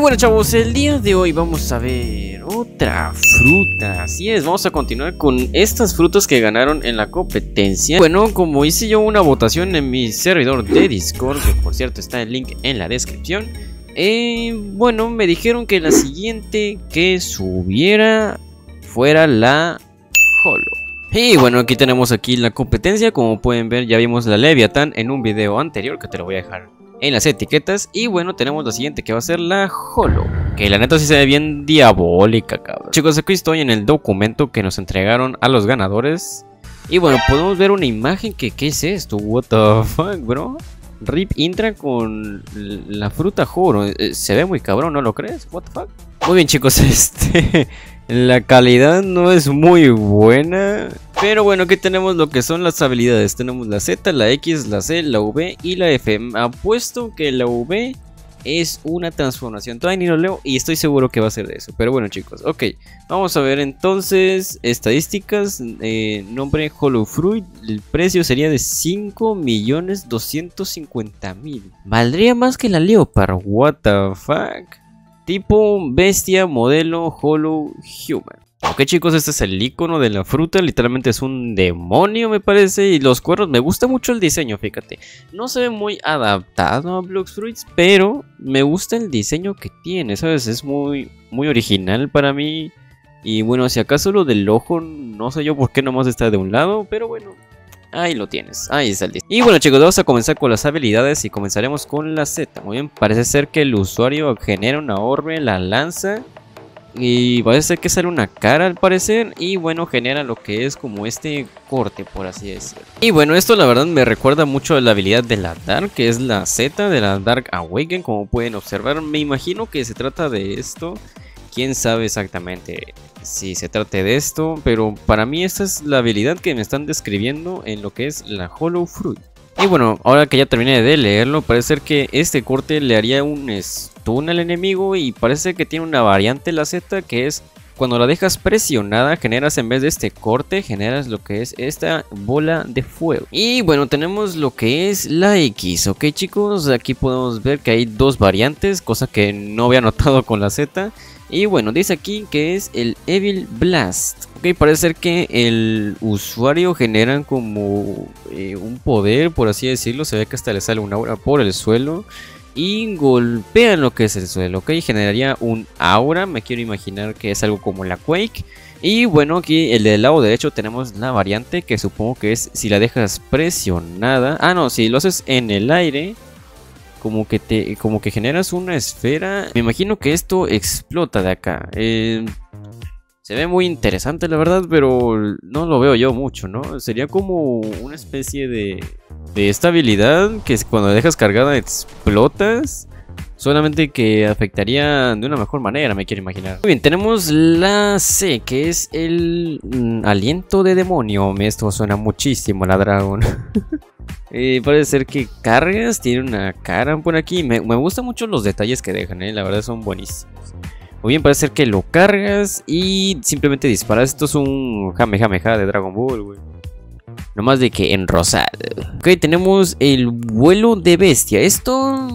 Bueno, chavos, el día de hoy vamos a ver otra fruta. Así es, vamos a continuar con estas frutas que ganaron en la competencia. Bueno, como hice yo una votación en mi servidor de Discord, que por cierto está el link en la descripción, bueno, me dijeron que la siguiente que subiera fuera la Holo. Y bueno, aquí tenemos aquí la competencia. Como pueden ver, ya vimos la Leviatán en un video anterior, que te lo voy a dejar en las etiquetas. Y bueno, tenemos la siguiente que va a ser la Holo, que la neta sí se ve bien diabólica, cabrón. Chicos, aquí estoy en el documento que nos entregaron a los ganadores. Y bueno, podemos ver una imagen que, ¿qué es esto? What the fuck, bro. Rip Intra con la fruta Holo. Se ve muy cabrón, ¿no lo crees? What the fuck. Muy bien, chicos, la calidad no es muy buena. Pero bueno, aquí tenemos lo que son las habilidades. Tenemos la Z, la X, la C, la V y la F. Apuesto que la V es una transformación. Todavía ni lo leo y estoy seguro que va a ser de eso. Pero bueno, chicos, ok. Vamos a ver entonces estadísticas. Nombre Hollow Fruit. El precio sería de 5.250.000. Valdría más que la Leopard. What the fuck. Tipo bestia, modelo Hollow Human. Ok, chicos, este es el icono de la fruta. Literalmente es un demonio, me parece. Y los cuernos, me gusta mucho el diseño, fíjate. No se ve muy adaptado a Blox Fruits, pero me gusta el diseño que tiene, ¿sabes? Es muy original para mí. Y bueno, si acaso lo del ojo, no sé yo por qué nomás está de un lado, pero bueno, ahí lo tienes, ahí está el disco. Y bueno, chicos, vamos a comenzar con las habilidades y comenzaremos con la Z. Muy bien, parece ser que el usuario genera una orbe, la lanza y parece ser que sale una cara al parecer. Y bueno, genera lo que es como este corte, por así decirlo. Y bueno, esto la verdad me recuerda mucho a la habilidad de la Dark, que es la Z de la Dark Awaken. Como pueden observar, me imagino que se trata de esto. Quién sabe exactamente si se trate de esto, pero para mí esta es la habilidad que me están describiendo en lo que es la Hollow Fruit. Y bueno, ahora que ya terminé de leerlo, parece ser que este corte le haría un stun al enemigo. Y parece que tiene una variante la Z, que es cuando la dejas presionada, generas en vez de este corte, generas lo que es esta bola de fuego. Y bueno, tenemos lo que es la X, ok, chicos. Aquí podemos ver que hay dos variantes, cosa que no había notado con la Z. Y bueno, dice aquí que es el Evil Blast. Ok, parece ser que el usuario genera como un poder, por así decirlo. Se ve que hasta le sale una aura por el suelo y golpean lo que es el suelo. Ok, generaría un aura. Me quiero imaginar que es algo como la Quake. Y bueno, aquí el del lado derecho tenemos la variante que supongo que es si la dejas presionada. Ah, no, si lo haces en el aire, como que generas una esfera. Me imagino que esto explota de acá. Se ve muy interesante la verdad, pero no lo veo yo mucho, ¿no? Sería como una especie de esta habilidad que cuando la dejas cargada explotas. Solamente que afectaría de una mejor manera, me quiero imaginar. Muy bien, tenemos la C, que es el aliento de demonio. Esto suena muchísimo a la Dragon. Parece ser que cargas, tiene una cara por aquí. Me gustan mucho los detalles que dejan, la verdad son buenísimos. Muy bien, parece ser que lo cargas y simplemente disparas. Esto es un jame de Dragon Ball, güey. No más de que en rosado. Ok, tenemos el vuelo de bestia. Esto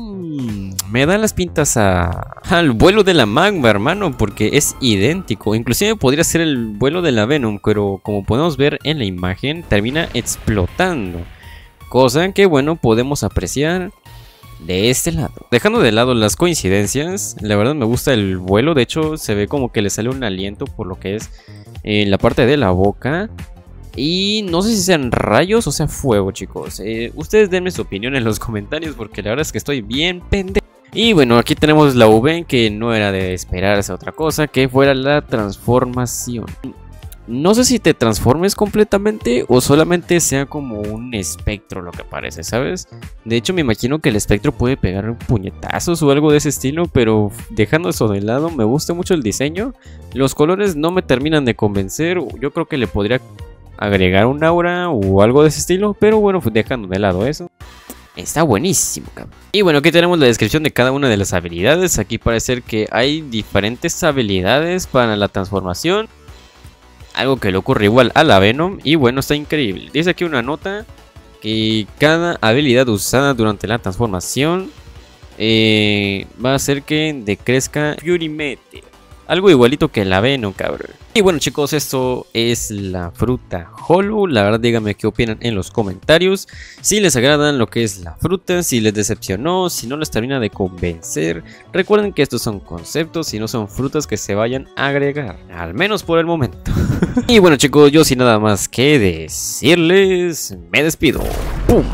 me da las pintas al vuelo de la magma, hermano, porque es idéntico. Inclusive podría ser el vuelo de la Venom, pero como podemos ver en la imagen, termina explotando. Cosa que, bueno, podemos apreciar de este lado. Dejando de lado las coincidencias, la verdad me gusta el vuelo. De hecho, se ve como que le sale un aliento por lo que es la parte de la boca. Y no sé si sean rayos o sea fuego, chicos. Ustedes denme su opinión en los comentarios, porque la verdad es que estoy bien pendejo. Y bueno, aquí tenemos la V, que no era de esperarse otra cosa que fuera la transformación. No sé si te transformes completamente o solamente sea como un espectro lo que aparece, ¿sabes? De hecho, me imagino que el espectro puede pegar puñetazos o algo de ese estilo, pero dejando eso de lado, me gusta mucho el diseño. Los colores no me terminan de convencer. Yo creo que le podría agregar un aura o algo de ese estilo, pero bueno, dejando de lado eso, está buenísimo, cabrón. Y bueno, aquí tenemos la descripción de cada una de las habilidades. Aquí parece que hay diferentes habilidades para la transformación, algo que le ocurre igual a la Venom. Y bueno, está increíble. Dice aquí una nota que cada habilidad usada durante la transformación va a hacer que decrezca Fury Meteor. Algo igualito que la Venom, cabrón. Y bueno, chicos, esto es la fruta Hollow. La verdad, díganme qué opinan en los comentarios. Si les agradan lo que es la fruta, si les decepcionó, si no les termina de convencer. Recuerden que estos son conceptos y no son frutas que se vayan a agregar. Al menos por el momento. Y bueno, chicos, yo sin nada más que decirles, me despido. ¡Pum!